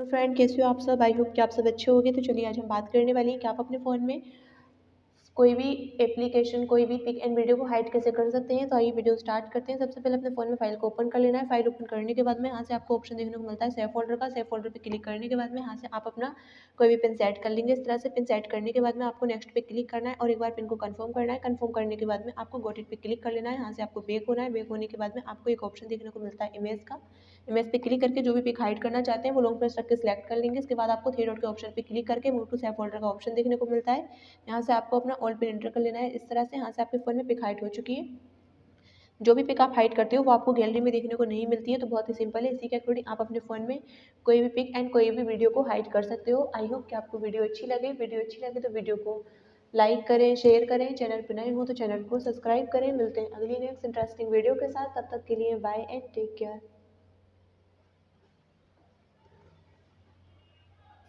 तो फ्रेंड कैसे हो आप सब, आई होप कि आप सब अच्छे होंगे। तो चलिए आज हम बात करने वाले हैं कि आप अपने फ़ोन में कोई भी एप्लीकेशन, कोई भी पिक एंड वीडियो को हाइड कैसे कर सकते हैं। तो आइए वीडियो स्टार्ट करते हैं। सबसे पहले अपने फ़ोन में फाइल को ओपन कर लेना है। फाइल ओपन करने के बाद में यहाँ से आपको ऑप्शन देखने को मिलता है सेव फोल्डर का। सेव फोल्डर पे क्लिक करने के बाद में यहाँ से आप अपना कोई भी पिन सेट कर लेंगे। इस तरह से पिन सेट करने के बाद में आपको नेक्स्ट पे क्लिक करना है और एक बार पिन को कन्फर्म करना है। कन्फर्म करने के बाद में आपको गॉट इट पे क्लिक कर लेना है। यहाँ से आपको बैक होना है। बैक होने के बाद में आपको एक ऑप्शन देखने को मिलता है इमेज का। इमेज पे क्लिक करके जो भी पिक हाइड करना चाहते हैं वो लॉन्ग प्रेस करके सिलेक्ट कर लेंगे। इसके बाद आपको थ्री डॉट के ऑप्शन पे क्लिक करके मूव टू सेव फोल्डर का ऑप्शन देखने को मिलता है। यहाँ से आपको अपना ऑल पिन एंटर कर लेना है। इस तरह से यहाँ से आपके फ़ोन में पिक हाइड हो चुकी है। जो भी पिक आप हाइड करते हो वो आपको गैलरी में देखने को नहीं मिलती है। तो बहुत ही सिंपल है, इसी के अकॉर्डिंग आप अपने फ़ोन में कोई भी पिक एंड कोई भी वीडियो को हाइड कर सकते हो। आई होप कि आपको वीडियो अच्छी लगे। वीडियो अच्छी लगे तो वीडियो को लाइक करें, शेयर करें। चैनल पर नए हो तो चैनल को सब्सक्राइब करें। मिलते हैं अगली नेक्स्ट इंटरेस्टिंग वीडियो के साथ। तब तक के लिए बाय एंड टेक केयर।